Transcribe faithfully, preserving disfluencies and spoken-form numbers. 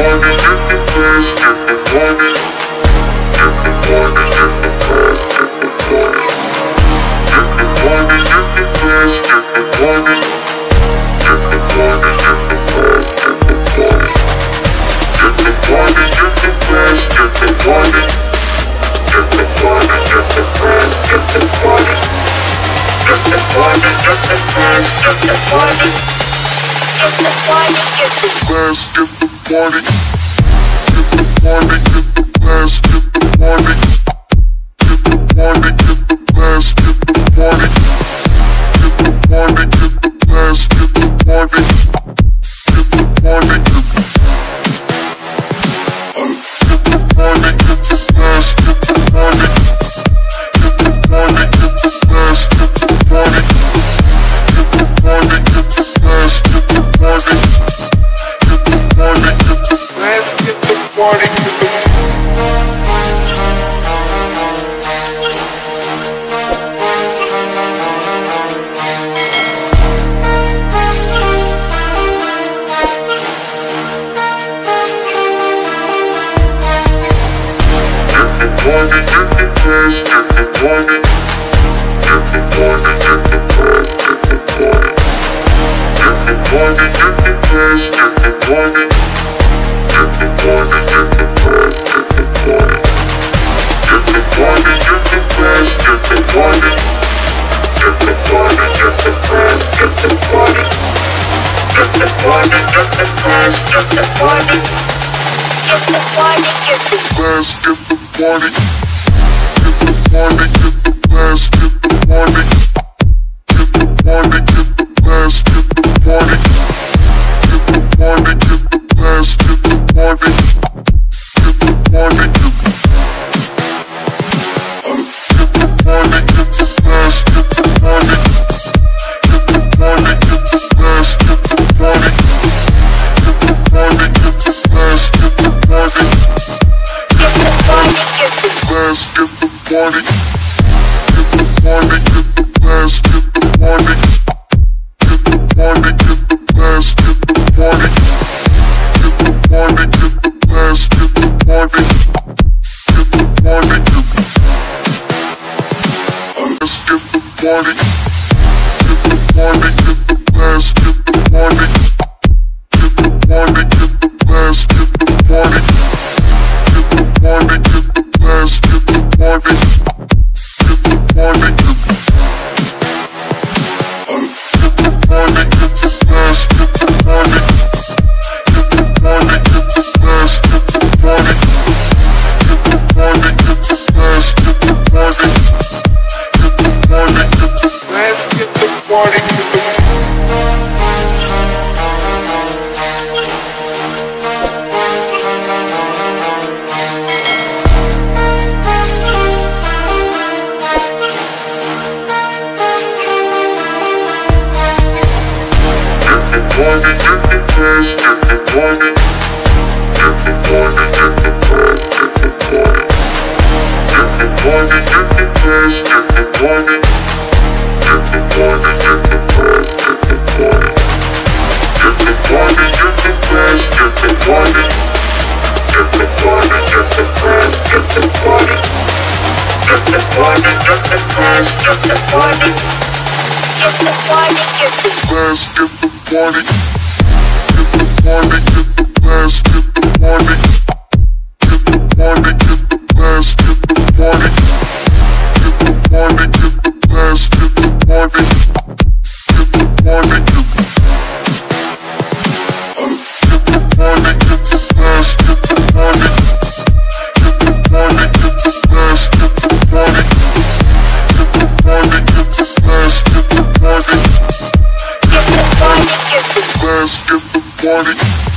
money, get the cash, get the money. Get the money, get the cash, get the money. Get the money, get the cash, get the money. Get the money, get the cash, get the money. Get the money, get the cash, get the money. Get the money, get the cash, get the money. Get the money, get the cash, get the money. Get the money, get the cash, get the money. Get the money, get the cash, get the money. Get the money, get the cash, get the money. Get the money, get the cash, get the money. Get the money, get the money, get the cash, get the money. Get the money, get the cash, get the money. Get the money, get the cash, get the money. Get the money. Let's get the party going. Get the money.